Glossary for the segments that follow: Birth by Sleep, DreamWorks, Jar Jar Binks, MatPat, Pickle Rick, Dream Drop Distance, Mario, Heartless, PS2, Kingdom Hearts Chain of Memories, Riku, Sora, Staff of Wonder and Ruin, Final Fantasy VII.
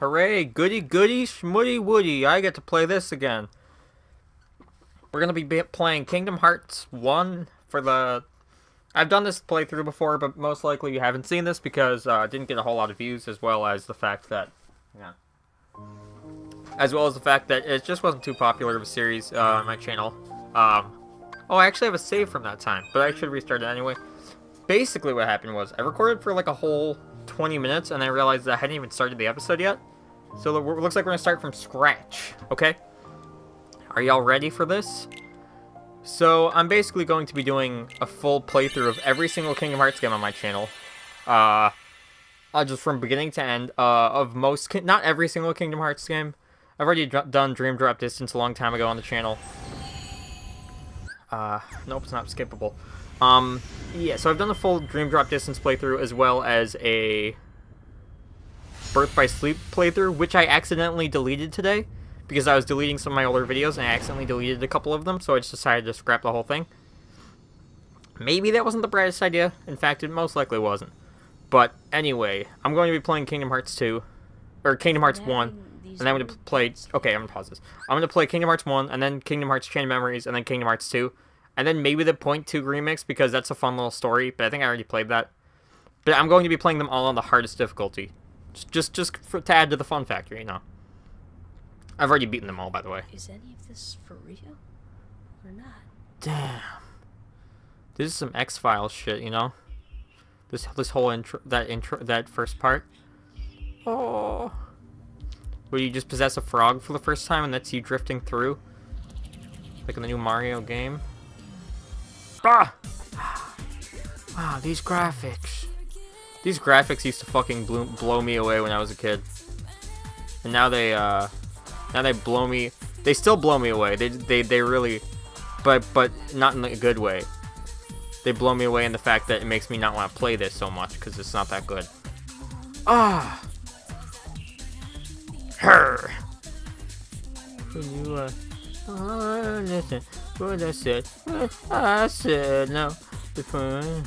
Hooray! Goody goody, schmoody woody. I get to play this again. We're going to be playing Kingdom Hearts 1 for the... I've done this playthrough before, but most likely you haven't seen this because I didn't get a whole lot of views, as well as the fact that... Yeah. As well as the fact that it just wasn't too popular of a series on my channel. Oh, I actually have a save from that time, but I should restart it anyway. Basically what happened was, I recorded for like a whole 20 minutes, and I realized that I hadn't even started the episode yet. So it looks like we're going to start from scratch, okay? Are y'all ready for this? So, I'm basically going to be doing a full playthrough of every single Kingdom Hearts game on my channel. Just from beginning to end, of most... Not every single Kingdom Hearts game. I've already done Dream Drop Distance a long time ago on the channel. Nope, it's not skippable. Yeah, so I've done the full Dream Drop Distance playthrough as well as a Birth by Sleep playthrough, which I accidentally deleted today because I was deleting some of my older videos and I accidentally deleted a couple of them, so I just decided to scrap the whole thing. Maybe that wasn't the brightest idea. In fact, it most likely wasn't. But anyway, I'm going to be playing Kingdom Hearts 2, or Kingdom Hearts 1, and then I'm going to play... Okay, I'm going to pause this. I'm going to play Kingdom Hearts 1, and then Kingdom Hearts Chain of Memories, and then Kingdom Hearts 2. And then maybe the Point 2 remix, because that's a fun little story, but I think I already played that. But I'm going to be playing them all on the hardest difficulty. Just to add to the fun factor, you know. I've already beaten them all, by the way. Is any of this for real? Or not? Damn. This is some X-Files shit, you know? This whole intro, that first part. Oh. Where you just possess a frog for the first time, and that's you drifting through. Like in the new Mario game. Ah! Wow, these graphics. These graphics used to fucking blow me away when I was a kid. And now they blow me... They still blow me away. They really... But not in a good way. They blow me away in the fact that it makes me not want to play this so much, because it's not that good. Ah! Her. Can you, Oh, listen, what I said, what I said, no, the fun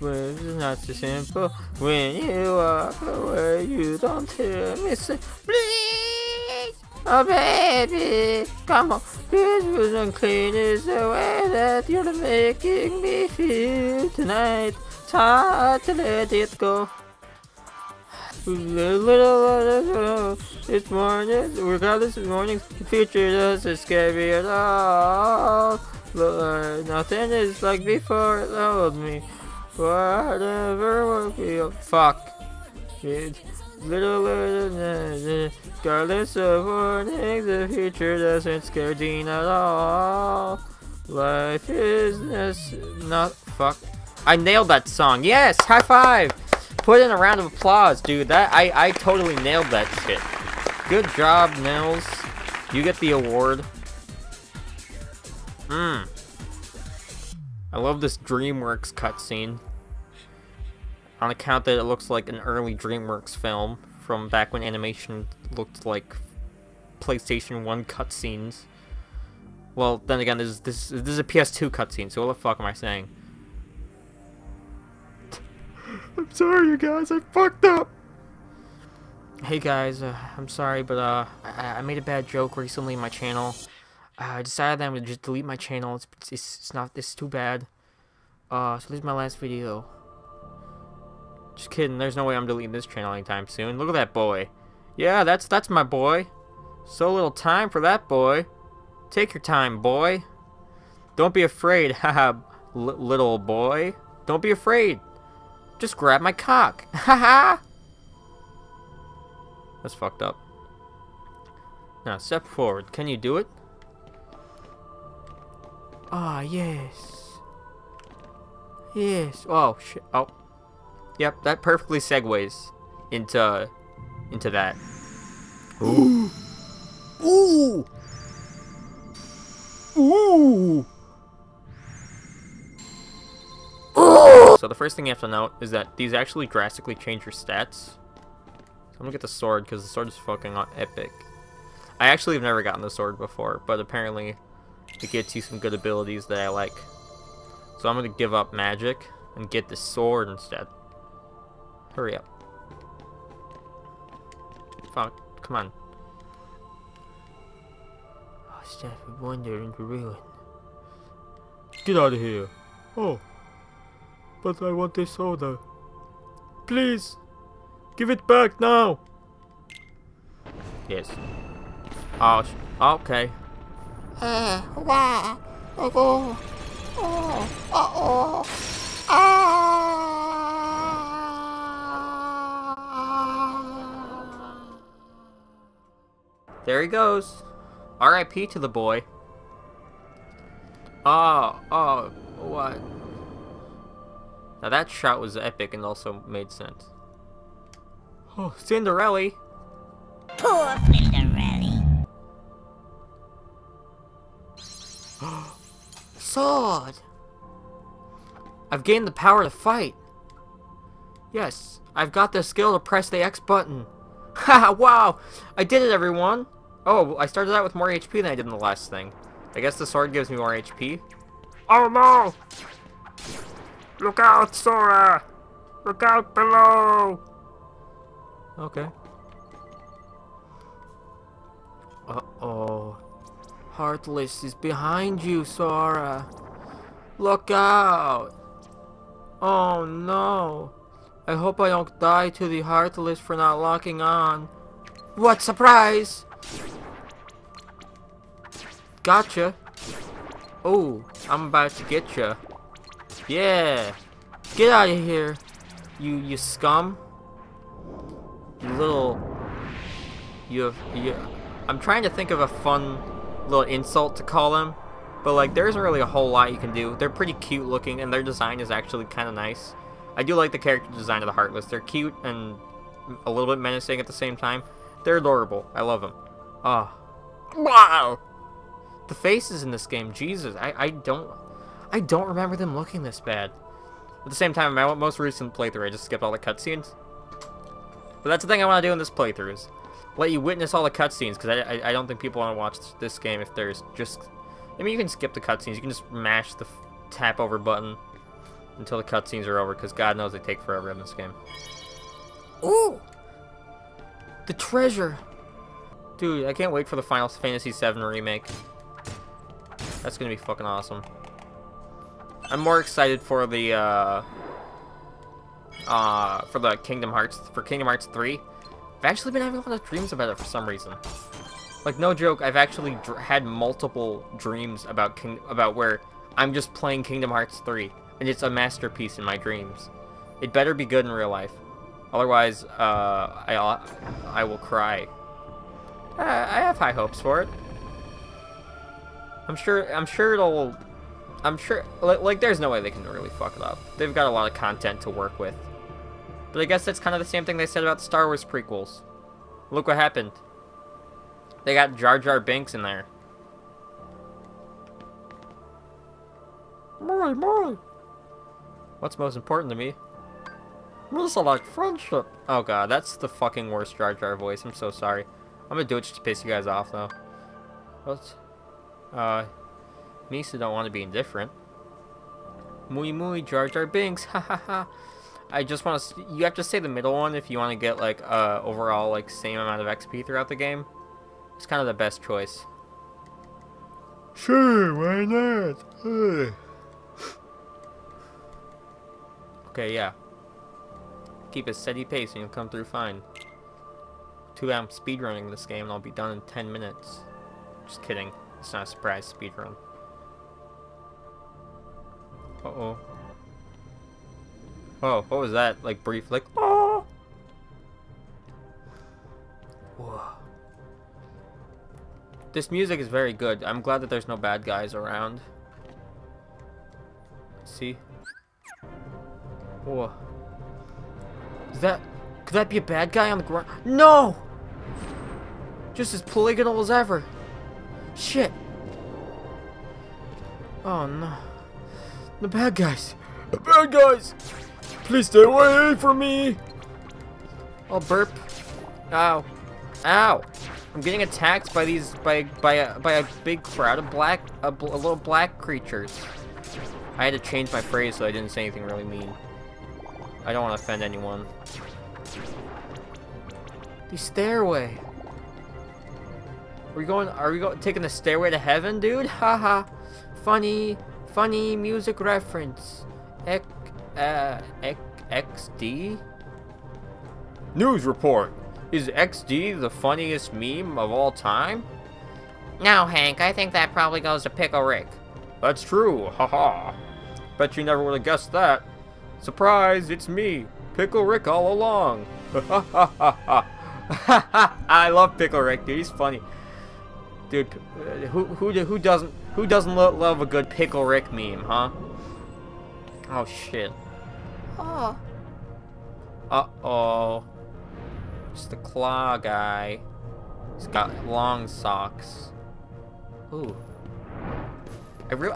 was not so simple, when you walk away, you don't tell me, say, please, oh baby, come on, this was unclean, is the way that you're making me feel tonight, it's hard to let it go. This morning, regardless of morning's future doesn't scare me at all. Lord, nothing is like before it loved me. Whatever won't be a fuck. Regardless of mornings, the future doesn't scare Dean at all. Life is not fuck. I nailed that song. Yes, high five. Put in a round of applause, dude. That I totally nailed that shit. Good job, Nils. You get the award. Mmm. I love this DreamWorks cutscene. On account that it looks like an early DreamWorks film from back when animation looked like PlayStation 1 cutscenes. Well, then again, this is a PS2 cutscene, so what the fuck am I saying? I'm sorry, you guys. I fucked up. Hey, guys. I'm sorry, but I made a bad joke recently in my channel. I decided that I'm going to just delete my channel. It's too bad. So this is my last video. Just kidding. There's no way I'm deleting this channel anytime soon. Look at that boy. Yeah, that's my boy. So little time for that boy. Take your time, boy. Don't be afraid. Haha, little boy. Don't be afraid. Just grab my cock. Haha! That's fucked up. Now, step forward. Can you do it? Ah, yes. Yes. Oh, shit. Oh. Yep, that perfectly segues into that. Ooh. Ooh! Ooh! So the first thing you have to note is that these actually drastically change your stats. So I'm gonna get the sword because the sword is fucking epic. I actually have never gotten the sword before, but apparently it gets you some good abilities that I like. So I'm gonna give up magic and get the sword instead. Hurry up. Fuck. Come on. Oh, Staff of Wonder and Ruin. Get out of here. Oh. But I want this soda. Please. Give it back now. Yes. Oh, okay. Wow. Oh. Oh. Oh. Ah. There he goes. R.I.P. to the boy. Oh, oh, what? Now that shot was epic and also made sense. Oh, Cinderella. Poor Cinderella. Sword. I've gained the power to fight. Yes, I've got the skill to press the X button. Haha, wow! I did it, everyone! Oh, I started out with more HP than I did in the last thing. I guess the sword gives me more HP. Oh no! Look out, Sora! Look out below! Okay. Uh-oh. Heartless is behind you, Sora. Look out! Oh no! I hope I don't die to the Heartless for not locking on. What surprise! Gotcha! Oh, I'm about to get ya. Yeah! Get out of here! You scum! You little... I'm trying to think of a fun little insult to call them, but like there isn't really a whole lot you can do. They're pretty cute looking and their design is actually kind of nice. I do like the character design of the Heartless. They're cute and a little bit menacing at the same time. They're adorable. I love them. Ah. Oh. Wow! The faces in this game, Jesus, I don't remember them looking this bad. At the same time, my most recent playthrough, I just skipped all the cutscenes. But that's the thing I want to do in this playthrough is let you witness all the cutscenes, because I don't think people want to watch this game if there's just... I mean, you can skip the cutscenes, you can just mash the tap over button until the cutscenes are over, because God knows they take forever in this game. Ooh! The treasure! Dude, I can't wait for the Final Fantasy VII remake. That's gonna be fucking awesome. I'm more excited for Kingdom Hearts 3. I've actually been having a lot of dreams about it for some reason. Like no joke, I've actually had multiple dreams about where I'm just playing Kingdom Hearts 3, and it's a masterpiece in my dreams. It better be good in real life, otherwise I will cry. I have high hopes for it. I'm sure it'll... like, there's no way they can really fuck it up. They've got a lot of content to work with. But I guess that's kind of the same thing they said about the Star Wars prequels. Look what happened. They got Jar Jar Binks in there. Mori! What's most important to me? Melissa like friendship. Oh god, that's the fucking worst Jar Jar voice. I'm so sorry. I'm gonna do it just to piss you guys off, though. What's... Misa don't want to be indifferent. Muy muy Jar Jar Binks, ha ha ha. I just want to... You have to say the middle one if you want to get, like, overall, like, same amount of XP throughout the game. It's kind of the best choice. Sure, why not? Okay, yeah. Keep a steady pace and you'll come through fine. Too bad I'm speedrunning this game and I'll be done in 10 minutes. Just kidding. It's not a surprise speedrun. Uh-oh. Oh, what was that? Like, brief, like, oh! Whoa. This music is very good. I'm glad that there's no bad guys around. Let's see? Whoa. Is that... Could that be a bad guy on the ground? No! Just as polygonal as ever. Shit. Oh, no. The bad guys. The bad guys! Please stay away from me! I'll burp. Ow. Ow! I'm getting attacked by these, by a big crowd of little black creatures. I had to change my phrase so I didn't say anything really mean. I don't want to offend anyone. The stairway. Are we taking the stairway to heaven, dude? Haha. funny music reference. XD? News report. Is XD the funniest meme of all time? No, Hank. I think that probably goes to Pickle Rick. That's true. Haha. Bet you never would have guessed that. Surprise, it's me, Pickle Rick all along. Ha ha ha ha. I love Pickle Rick, dude. He's funny, dude. Who doesn't love a good Pickle Rick meme, huh? Oh shit. Oh. Uh oh. It's the claw guy. He's got long socks. Ooh. Do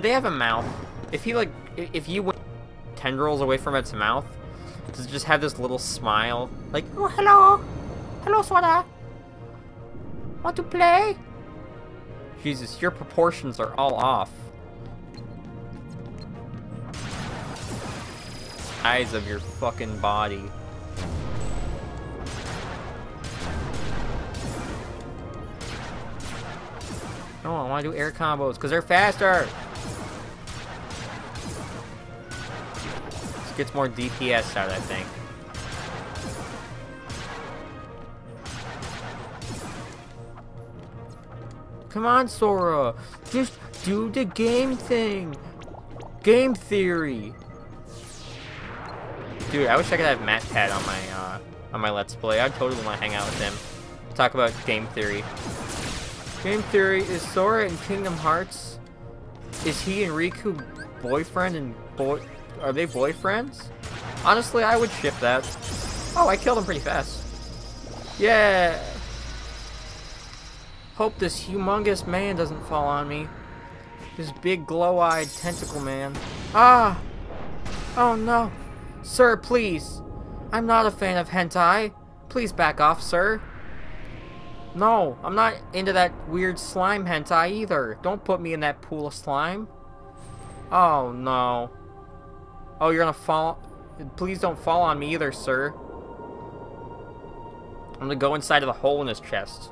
they have a mouth? If you went tendrils away from its mouth, does it just have this little smile? Like, oh, hello! Hello, Swada! Want to play? Jesus, your proportions are all off. Eyes of your fucking body. Oh, I want to do air combos, because they're faster! Gets more DPS out, I think. Come on, Sora! Just do the game thing! Game theory! Dude, I wish I could have MatPat on my Let's Play. I'd totally want to hang out with him. Talk about game theory. Game theory, is Sora in Kingdom Hearts? Is he and Riku boyfriend and Are they boyfriends? Honestly, I would ship that. Oh, I killed him pretty fast. Yeah. Hope this humongous man doesn't fall on me. This big glow-eyed tentacle man. Ah! Oh no. Sir, please. I'm not a fan of hentai. Please back off, sir. No, I'm not into that weird slime hentai either. Don't put me in that pool of slime. Oh no. Oh, you're gonna fall. Please don't fall on me either, sir. I'm gonna go inside of the hole in his chest.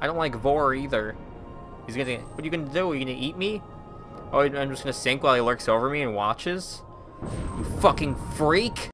I don't like Vor either. He's gonna. What are you gonna do? Are you gonna eat me? Oh, I'm just gonna sink while he lurks over me and watches? You fucking freak!